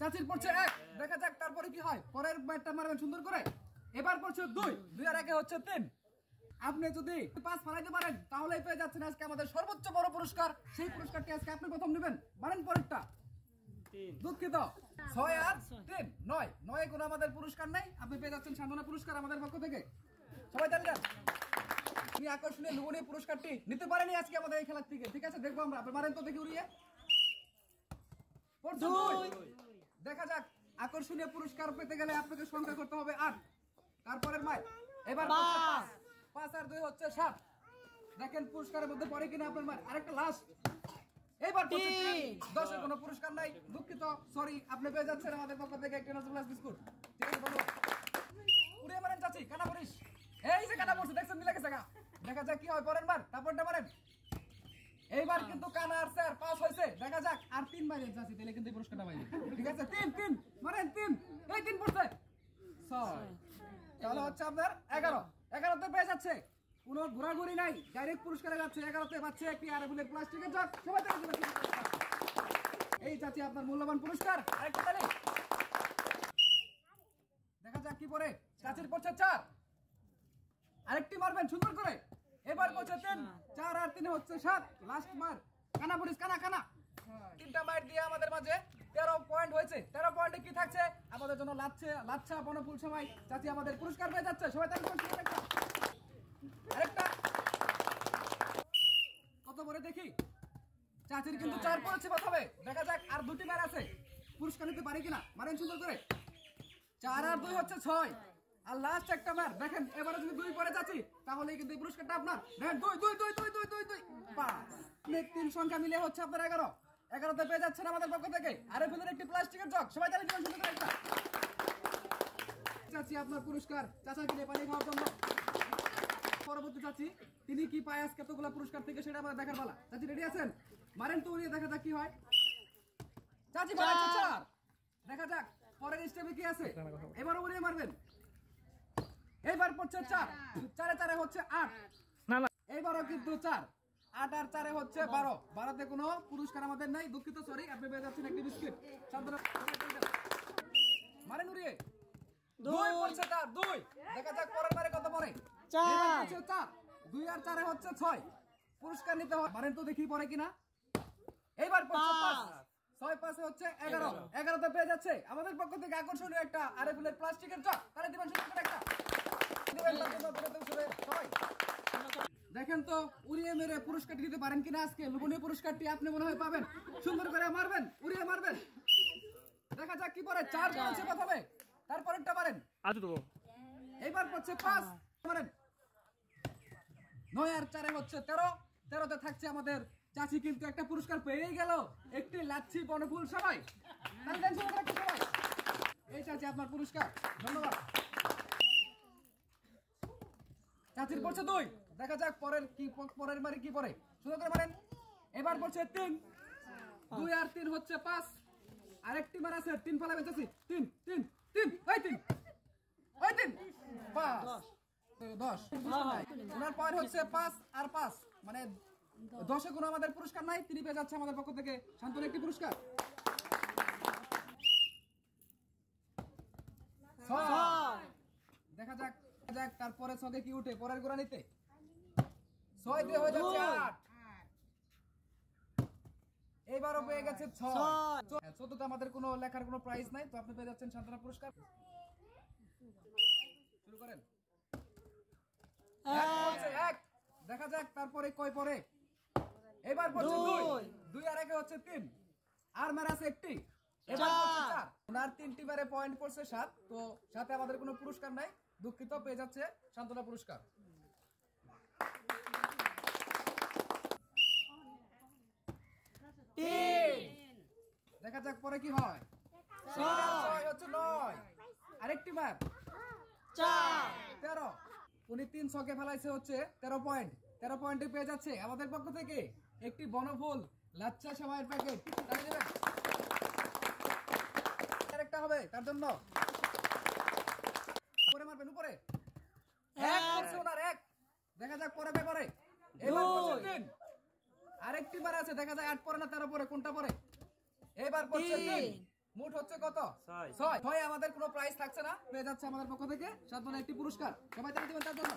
চাচির পড়ছে এক, দেখা যাক তারপরে কি হয়। পরের ব্যাটটা মারবেন সুন্দর করে। এবার পড়ছে দুই, দুই আর একে হচ্ছে তিন। আপনি যদি পাঁচ ফেলাইতে পারেন তাহলেই পেয়ে যাচ্ছেন আজকে আমাদের সর্বোচ্চ বড় পুরস্কার। সেই পুরস্কারটি আজকে আপনি প্রথম নেবেন। মারেন পরেরটা, দুঃখিত, ছয় আর তিন নয়, নয় কোনো আমাদের পুরস্কার নাই। আপনি পেয়ে যাচ্ছেন সান্ত্বনা পুরস্কার আমাদের পক্ষ থেকে। সবাই তাহলে আপনি আকর্ষণীয় লুবনী পুরস্কারটি নিতে পারেনি আজকে আমাদের এই খেলার থেকে। ঠিক আছে, দেখবো আমরা। আপনি মারেন তো দেখি উড়িয়ে, দেখা যাক। আকর্ষণীয় পুরস্কার পেতে গেলে আপনাকে সংখ্যা করতে হবে আট। তারপরের মাই এবার পাঁচ আর দুই হচ্ছে সাত। দেখেন পুরস্কারের মধ্যে পড়ে কিনা আপনার মাই। আরেকটা লাস্ট, এইবার দশের কোনো পুরস্কার নাই, দুঃখিত, সরি। আপনি পেয়ে যাচ্ছেন আমাদের পক্ষ থেকে একটা রসগোল্লা বিস্কুট। ঠিক আছে, ধন্যবাদ। উড়িয়ে মারেন চাচি, কানা পড়িস। এই যে কানা পড়ছে, দেখছেন মিলে গেছে গা। দেখা যাক কি হয় পরের বার। তারপরটা মারেন। এইবার কিন্তু কানা আর স্যার পাস হয়েছে। দেখা যাক আর তিন মারেন চাচি, তাহলে কিন্তু পুরস্কারটা পাইবে। ঠিক আছে, তিন তিন মারেন, তিন। এই তিন পড়ছে ছয়, তাহলে হচ্ছে আপনার এগারো। এগারোতে পেয়ে যাচ্ছে, কোনো ঘোরাঘুরি নাই, ডাইরেক্ট পুরস্কারে যাচ্ছে। এগারোতে পাচ্ছে একটি আর ফুলের প্লাস্টিকের জগ। সবাই এই চাচি আপনার মূল্যবান পুরস্কার। আরেকটা তাহলে দেখা যাক কি পরে। চাচির পড়ছে চার, আরেকটি মারবেন সুন্দর করে। এবার পড়ছে তিন, চার আর তিনে হচ্ছে সাত। লাস্ট মার, কানা পড়িস, কানা কানা। তিনটা মার দিয়ে আমাদের মাঝে 13 পয়েন্ট হয়েছে। 13 পয়েন্টে কি থাকছে আমাদের জন্য? লাচ্ছে লাচ্ছা বনফুল সময়। চাচি আমাদের পুরস্কার পেয়ে যাচ্ছে। সবাই তার আরেকটা কত পরে দেখি। চাচির কিন্তু 4 পড়েছে। প্রথমে দেখা যাক আর দুটি মার আছে, পুরস্কার নিতে পারি কিনা। মারেন সুন্দর করে, 4 আর 2 হচ্ছে 6। আর লাস্ট একটা মার। দেখেন এবারে যদি 2 পরে যাচ্ছি তাহলে কিন্তু এই পুরস্কারটা আপনার। দেখেন 2 2 2 2 2 2 2 5, তিন সংখ্যা মিলে হচ্ছে আপনার 11। 11তে পেয়ে যাচ্ছেন আমাদের পক্ষ থেকে আর ফুলের একটি প্লাস্টিকের জগ। সবাই তাহলে জীবন সুন্দর একটা। চাচি আপনার পুরস্কার। চাচা কি নেপালি খাওয়ার জন্য পরবর্তী চাচি তিনি কি পায় আজকে এতগুলো পুরস্কার থেকে, সেটা আমাদের দেখার পালা। চাচি রেডি আছেন? মারেন তো উড়িয়ে, দেখা যাক কি হয়। চাচি বলেছে চার, দেখা যাক পরের স্টেপে কি আছে। এবার উড়িয়ে মারবেন। এইবার পড়ছে চার, চারে চারে হচ্ছে 8। এইবারও কিন্তু 4, 8 আর 4 হচ্ছে 12। 12তে কোনো পুরস্কার আমাদের নাই, দুঃখিত, সরি। আপনি পেয়ে যাচ্ছেন একটি বিস্কিট। মারেন উড়িয়ে, 2 পড়ছে 4 2। দেখা যাক পরের বারে কত পড়ে। 4 2 আর 4 হচ্ছে 6। পুরস্কার নিতে হবে। মারেন তো দেখি পড়ে কিনা। এইবার পড়ছে 5 6 5 হচ্ছে 11। 11তে পেয়ে যাচ্ছে আমাদের পক্ষ থেকে আকর্ষণীয় একটা আরে ফুলের প্লাস্টিকের জগ। তাহলে দিবেন সুন্দর একটা। দেখেন তো উড়িয়ে মেরে পুরস্কারটি দিতে পারেন কিনা আজকে। লুবনী পুরস্কারটি আপনি মনে হয় পাবেন। সুন্দর করে মারবেন, উড়িয়ে মারবেন। দেখা যাক কি পরে। 4 পড়েছে প্রথমে, তারপরেরটা মারেন। এইবার পড়ছে 5, মারেন। 9 আর 4 হচ্ছে 13। 13তে থাকছে আমাদের চাচি কিন্তু একটা পুরস্কার পেয়ে গেল, একটি লাচ্ছি বনফুল সবাই। এই চাচি আপনার পুরস্কার, ধন্যবাদ। চাচির পড়ছে 2, দেখা যাক পরের কি, পরের বারে কি পরে। সুন্দর করে মারেন। এবার পড়ছে 3, 2 আর 3 হচ্ছে 5। আরেকটি মার আছে, 3 ফেলা বেঁচেছি। 3 3 3 3 ওই 3 5 10। ওনার পয়েন্ট হচ্ছে 5 আর 5, মানে 10-এ কোনো আমাদের পুরস্কার নাই। তিনি পেয়ে যাচ্ছে আমাদের পক্ষ থেকে সান্ত্বনার একটি পুরস্কার। 6, দেখা যাক তারপরে সঙ্গে কি উঠে পরের গোড়া নিতে। 6 দিয়ে হয়ে যাচ্ছে 8। এইবারও পেয়ে গেছে 6। 14তে আমাদের কোনো লেখার কোনো প্রাইজ নাই, তো আপনি পেয়ে যাচ্ছেন সান্ত্বনা পুরস্কার। শুরু করেন। 1 দেখা যাক তারপরে কয় পরে। এবার পড়ছে 2 2 আর 1 হচ্ছে 3। আর মার আছে একটি। এবার পড়ছে 4, ওনার 3টি বারে পয়েন্ট পড়ছে 7। তো সাথে আমাদের কোনো পুরস্কার নাই, দুঃখিত, পেয়ে যাচ্ছে সান্ত্বনা পুরস্কার। দেখা যাক পরে কি হয়। 6 হচ্ছে 9, আরেকটি মার। 4 13। উনি 3 ছকে ফেলাইছে হচ্ছে 13 পয়েন্ট। 13 পয়েন্টে পেয়ে যাচ্ছে আমাদের পক্ষ থেকে একটি বনফুল লাচ্ছা সেমাইয়ের প্যাকেট। আরেকটা হবে তার জন্য। মারবেন উপরে। 1 দেখা যাক পরে পরে। এবার পড়ছে 3, আরেকটি বার আছে। দেখা যায় 8 পরে না 13 পরে, কোনটা পরে। এবার পড়ছে 3, মোট হচ্ছে কত? ৬। ৬ আমাদের কোনো প্রাইস থাকছে না, পেয়ে যাচ্ছে আমাদের পক্ষ থেকে সাধারণ একটি পুরস্কার। সবাই তাহলে দিবেন তার জন্য।